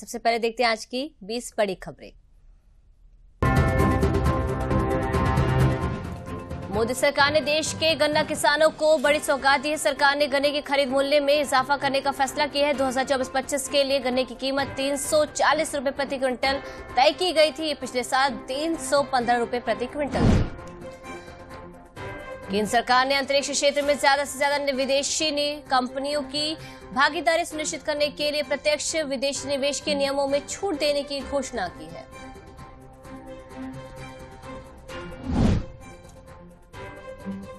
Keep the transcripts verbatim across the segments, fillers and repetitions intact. सबसे पहले देखते हैं आज की बीस बड़ी खबरें। मोदी सरकार ने देश के गन्ना किसानों को बड़ी सौगात दी है। सरकार ने गन्ने की खरीद मूल्य में इजाफा करने का फैसला किया है। दो हज़ार चौबीस पच्चीस के लिए गन्ने की कीमत तीन सौ चालीस रूपए प्रति क्विंटल तय की गई थी। ये पिछले साल तीन सौ पंद्रह रूपए प्रति क्विंटल थी। केंद्र सरकार ने अंतरिक्ष क्षेत्र में ज्यादा से ज्यादा विदेशी कंपनियों की भागीदारी सुनिश्चित करने के लिए प्रत्यक्ष विदेशी निवेश के नियमों में छूट देने की घोषणा की है।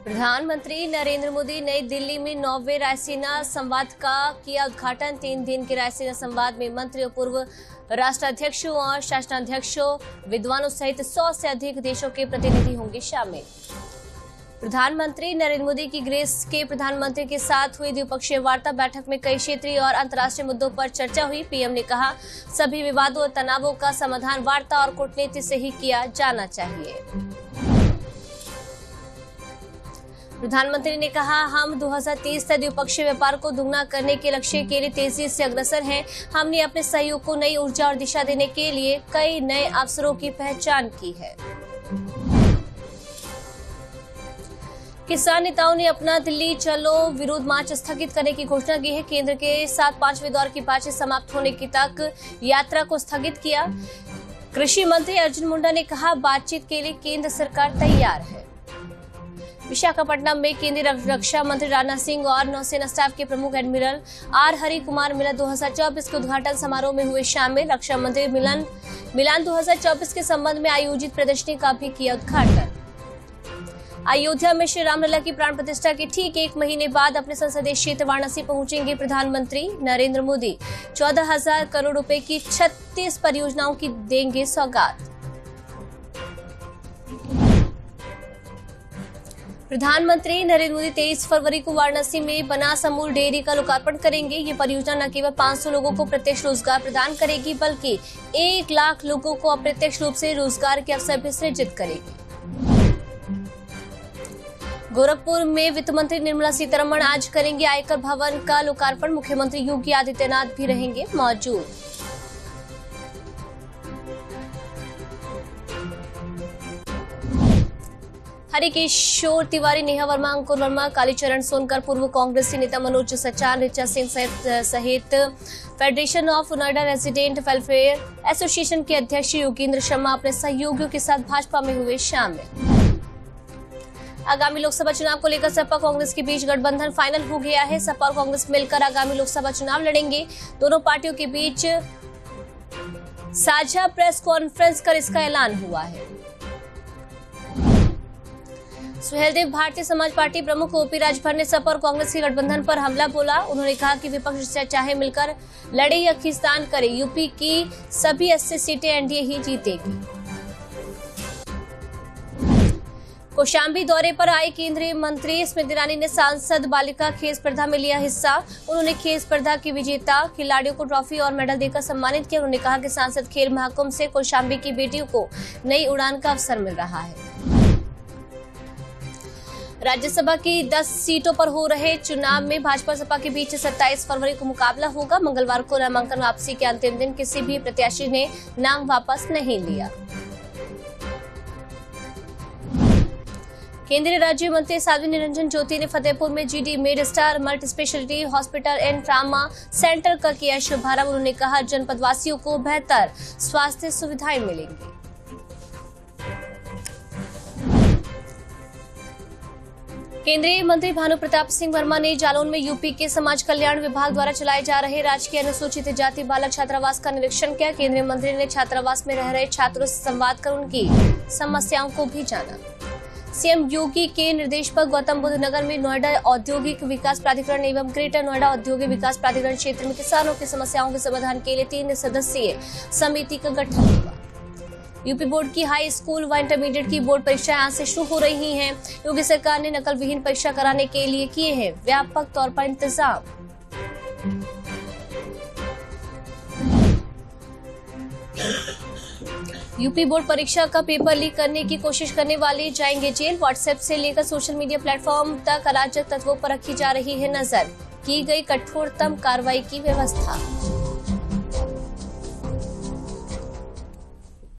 प्रधानमंत्री नरेंद्र मोदी नई दिल्ली में नौवे रायसीना संवाद का किया उद्घाटन। तीन दिन के रायसीना संवाद में मंत्रियों, पूर्व राष्ट्राध्यक्षों और शासनाध्यक्षों, विद्वानों सहित सौ से अधिक देशों के प्रतिनिधि होंगे शामिल। प्रधानमंत्री नरेंद्र मोदी की ग्रीस के प्रधानमंत्री के साथ हुई द्विपक्षीय वार्ता। बैठक में कई क्षेत्रीय और अंतर्राष्ट्रीय मुद्दों पर चर्चा हुई। पीएम ने कहा, सभी विवादों और तनावों का समाधान वार्ता और कूटनीति से ही किया जाना चाहिए। प्रधानमंत्री ने कहा, हम दो हज़ार तीस तक द्विपक्षीय व्यापार को दुगना करने के लक्ष्य के लिए तेजी से अग्रसर हैं। हमने अपने सहयोग को नई ऊर्जा और दिशा देने के लिए कई नए अवसरों की पहचान की है। किसान नेताओं ने अपना दिल्ली चलो विरोध मार्च स्थगित करने की घोषणा की है। केंद्र के साथ पांचवें दौर की बातचीत समाप्त होने की तक यात्रा को स्थगित किया। कृषि मंत्री अर्जुन मुंडा ने कहा, बातचीत के लिए केंद्र सरकार तैयार है। विशाखापट्टनम में केंद्रीय रक्षा मंत्री राजनाथ सिंह और नौसेना स्टाफ के प्रमुख एडमिरल आर हरि कुमार मिलन दो हज़ार चौबीस के उद्घाटन समारोह में हुए शामिल। रक्षा मंत्री मिलन मिलान दो हज़ार चौबीस के संबंध में आयोजित प्रदर्शनी का भी किया उद्घाटन। अयोध्या में श्री रामल्ला की प्राण प्रतिष्ठा के ठीक एक महीने बाद अपने संसदीय क्षेत्र वाराणसी पहुंचेंगे प्रधानमंत्री नरेंद्र मोदी। चौदह हजार करोड़ रूपए की छत्तीस परियोजनाओं की देंगे सौगात। प्रधानमंत्री नरेंद्र मोदी तेईस फरवरी को वाराणसी में बनास अमूल डेयरी का लोकार्पण करेंगे। ये परियोजना न केवल पाँच सौ लोगों को प्रत्यक्ष रोजगार प्रदान करेगी, बल्कि एक लाख लोगों को अप्रत्यक्ष रूप से रोजगार के अवसर भी सृजित करेगी। गोरखपुर में वित्त मंत्री निर्मला सीतारमण आज करेंगे आयकर भवन का लोकार्पण। मुख्यमंत्री योगी आदित्यनाथ भी रहेंगे मौजूद। हरिकिशोर तिवारी, नेहा वर्मा, अंकुर वर्मा, कालीचरण सोनकर, पूर्व कांग्रेसी नेता मनोज सचार, ऋचा सिंह सहित federation of Noida resident welfare association के अध्यक्ष योगेंद्र शर्मा अपने सहयोगियों के साथ भाजपा में हुए शामिल। आगामी लोकसभा चुनाव को लेकर सपा कांग्रेस के बीच गठबंधन फाइनल हो गया है। सपा और कांग्रेस मिलकर आगामी लोकसभा चुनाव लड़ेंगे। दोनों पार्टियों के बीच साझा प्रेस कॉन्फ्रेंस कर इसका ऐलान हुआ है। सुहेलदेव भारतीय समाज पार्टी प्रमुख ओ पी राजभर ने सपा और कांग्रेस के गठबंधन पर हमला बोला। उन्होंने कहा कि विपक्ष चाहे मिलकर लड़े या खिस्तान करे, यूपी की सभी अस्सी सीटें एनडीए ही जीतेगी। कौशाम्बी दौरे पर आए केंद्रीय मंत्री स्मृति ईरानी ने सांसद बालिका खेल स्पर्धा में लिया हिस्सा। उन्होंने खेल स्पर्धा की विजेता खिलाड़ियों को ट्रॉफी और मेडल देकर सम्मानित किया। उन्होंने कहा कि सांसद खेल महाकुंभ से कौशाम्बी की बेटियों को नई उड़ान का अवसर मिल रहा है। राज्यसभा की दस सीटों पर हो रहे चुनाव में भाजपा सपा के बीच सत्ताईस फरवरी को मुकाबला होगा। मंगलवार को नामांकन वापसी के अंतिम दिन किसी भी प्रत्याशी ने नाम वापस नहीं लिया। केंद्रीय राज्य मंत्री सावि निर रंजन ज्योति ने फतेहपुर में GD med star multi speciality hospital and trauma centre का किया शुभारंभ। उन्होंने कहा, जनपदवासियों को बेहतर स्वास्थ्य सुविधाएं मिलेंगी। केंद्रीय मंत्री भानु प्रताप सिंह वर्मा ने जालौन में यूपी के समाज कल्याण विभाग द्वारा चलाए जा रहे राजकीय अनुसूचित जाति बालक छात्रावास का निरीक्षण किया। केंद्रीय मंत्री ने छात्रावास में रह रहे छात्रों से संवाद कर उनकी समस्याओं को भी जाना। सीएम योगी के निर्देश पर गौतम बुद्ध नगर में नोएडा औद्योगिक विकास प्राधिकरण एवं ग्रेटर नोएडा औद्योगिक विकास प्राधिकरण क्षेत्र में किसानों की समस्याओं के समाधान के लिए तीन सदस्यीय समिति का गठन हुआ। यूपी बोर्ड की हाई स्कूल व इंटरमीडिएट की बोर्ड परीक्षाएं आज से शुरू हो रही हैं। योगी सरकार ने नकल विहीन परीक्षा कराने के लिए किए हैं व्यापक तौर पर इंतजाम। यूपी बोर्ड परीक्षा का पेपर लीक करने की कोशिश करने वाले जाएंगे जेल। व्हाट्सएप से लेकर सोशल मीडिया प्लेटफॉर्म तक अराजक तत्वों पर रखी जा रही है नजर। की गई कठोरतम कार्रवाई की व्यवस्था।